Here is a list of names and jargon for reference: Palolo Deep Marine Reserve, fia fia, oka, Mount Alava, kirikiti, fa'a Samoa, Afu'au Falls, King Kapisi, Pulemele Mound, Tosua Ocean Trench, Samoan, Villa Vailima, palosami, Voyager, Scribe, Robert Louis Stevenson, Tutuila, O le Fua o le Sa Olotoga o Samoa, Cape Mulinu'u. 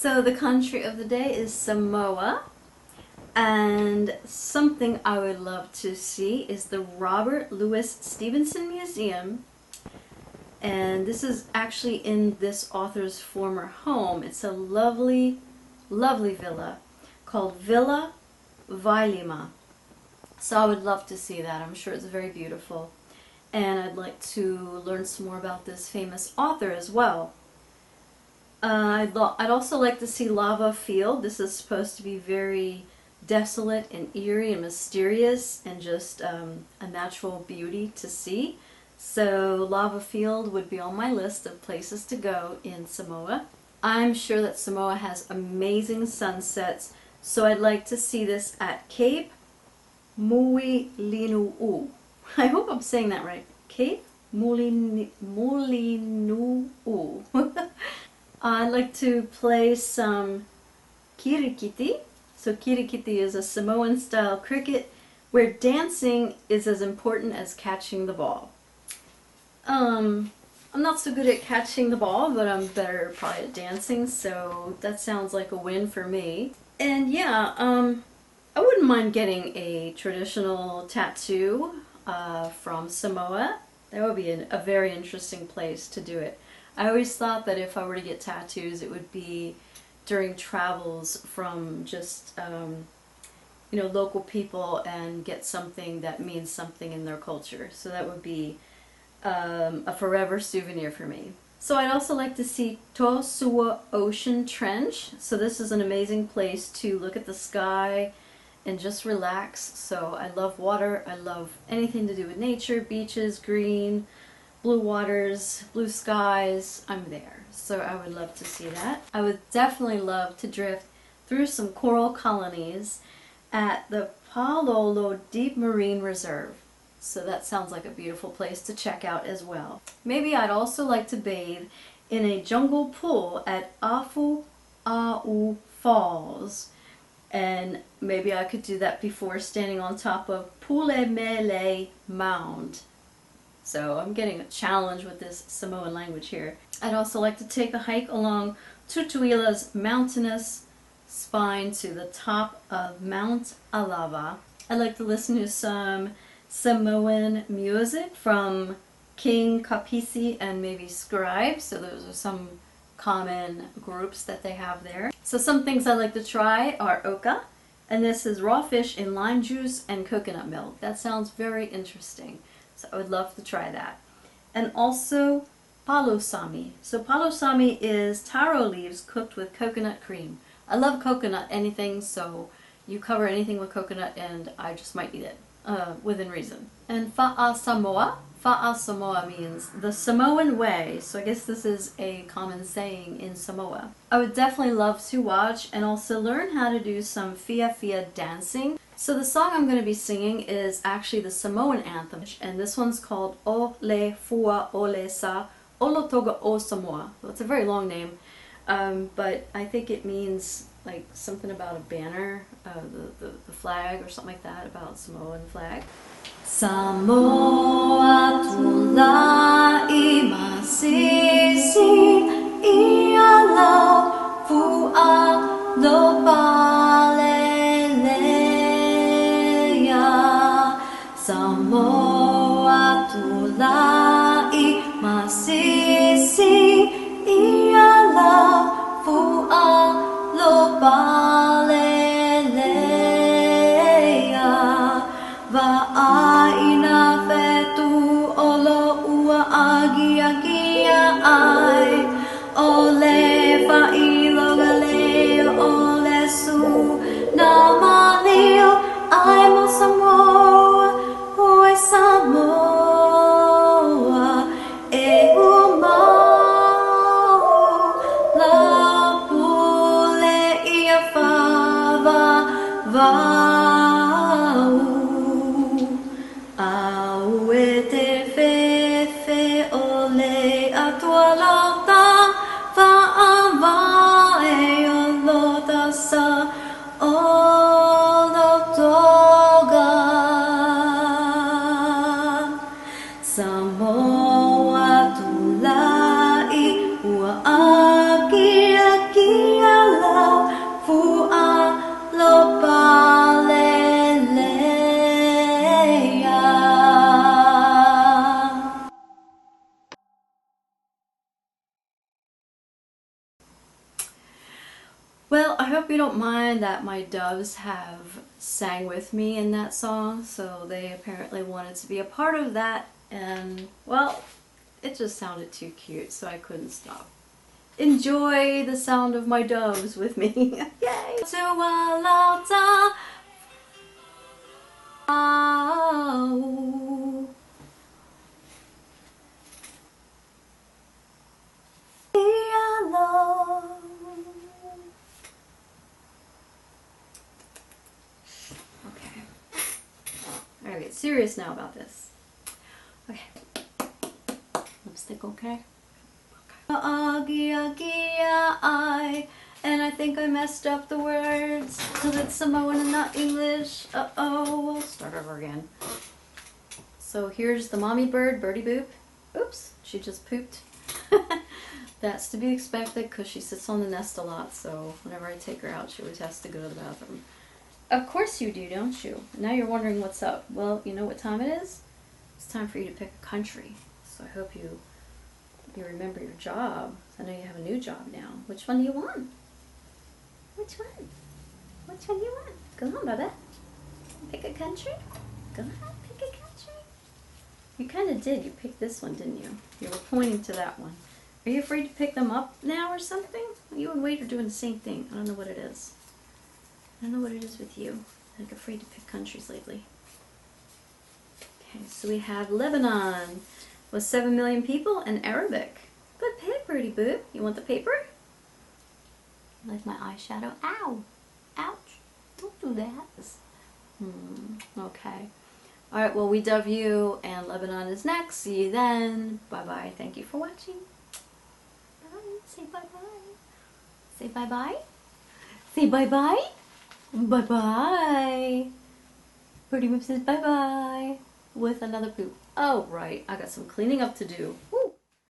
So the country of the day is Samoa, and something I would love to see is the Robert Louis Stevenson Museum, and this is actually in this author's former home. It's a lovely, lovely villa called Villa Vailima. So I would love to see that. I'm sure it's very beautiful, and I'd like to learn some more about this famous author as well. I'd also like to see Lava Field. This is supposed to be very desolate and eerie and mysterious and just a natural beauty to see. So Lava Field would be on my list of places to go in Samoa. I'm sure that Samoa has amazing sunsets, so I'd like to see this at Cape Mulinu'u. I hope I'm saying that right. Cape Mulinu'u. I'd like to play some kirikiti. So kirikiti is a Samoan style cricket where dancing is as important as catching the ball. I'm not so good at catching the ball, but I'm better probably at dancing, so that sounds like a win for me. And yeah, I wouldn't mind getting a traditional tattoo from Samoa. That would be a very interesting place to do it. I always thought that if I were to get tattoos, it would be during travels from just, you know, local people, and get something that means something in their culture. So that would be a forever souvenir for me. So I'd also like to see Tosua Ocean Trench. So this is an amazing place to look at the sky and just relax. So I love water. I love anything to do with nature, beaches, green, blue waters, blue skies. I'm there, so I would love to see that. I would definitely love to drift through some coral colonies at the Palolo Deep Marine Reserve. So that sounds like a beautiful place to check out as well. Maybe I'd also like to bathe in a jungle pool at Afu'au Falls, and maybe I could do that before standing on top of Pulemele Mound. So I'm getting a challenge with this Samoan language here. I'd also like to take a hike along Tutuila's mountainous spine to the top of Mount Alava. I'd like to listen to some Samoan music from King Kapisi and maybe Scribe. So those are some common groups that they have there. So some things I'd like to try are oka, and this is raw fish in lime juice and coconut milk. That sounds very interesting. So I would love to try that. And also palosami. So palosami is taro leaves cooked with coconut cream. I love coconut anything, so you cover anything with coconut and I just might eat it, within reason. And fa'a Samoa. Fa'a Samoa means the Samoan way, so I guess this is a common saying in Samoa. I would definitely love to watch and also learn how to do some fia fia dancing. So the song I'm going to be singing is actually the Samoan anthem, and this one's called O le Fua o le Sa Olotoga o Samoa. Well, it's a very long name, but I think it means like something about a banner, the flag or something like that, about Samoan flag. Samoa tulai masisi ialo fua lo palele. Samoa tulai masisi iala fua lo palelea va'aina fetu olo ua agia kia ai. Well, I hope you don't mind that my doves have sang with me in that song, so they apparently wanted to be a part of that, and well, it just sounded too cute, so I couldn't stop. Enjoy the sound of my doves with me. Yay! Tutuila, oh. Okay. All right, serious now about this. Okay. Lipstick, okay? And I think I messed up the words because it's Samoan and not English. Uh-oh, we'll start over again. So here's the mommy bird, Birdie Boop. Oops, she just pooped. That's to be expected because she sits on the nest a lot, so whenever I take her out, she always has to go to the bathroom. Of course you do, don't you? Now you're wondering what's up. Well, you know what time it is? It's time for you to pick a country. So I hope you remember your job. I know you have a new job now. Which one do you want? Which one? Which one do you want? Go on, Baba. Pick a country? Go on, pick a country. You kind of did. You picked this one, didn't you? You were pointing to that one. Are you afraid to pick them up now or something? You and Wade are doing the same thing. I don't know what it is. I don't know what it is with you. I'm like afraid to pick countries lately. Okay, so we have Lebanon with 7 million people and Arabic. Good pick, Birdie Boop. You want the paper? I like my eyeshadow. Ow! Ouch! Don't do that. Okay. Alright, well, we dove you, and Lebanon is next. See you then. Bye-bye. Thank you for watching. Bye. Say bye-bye. Say bye-bye. Say bye-bye. Bye-bye. Birdie Boop says bye-bye with another poop. Oh, right. I got some cleaning up to do.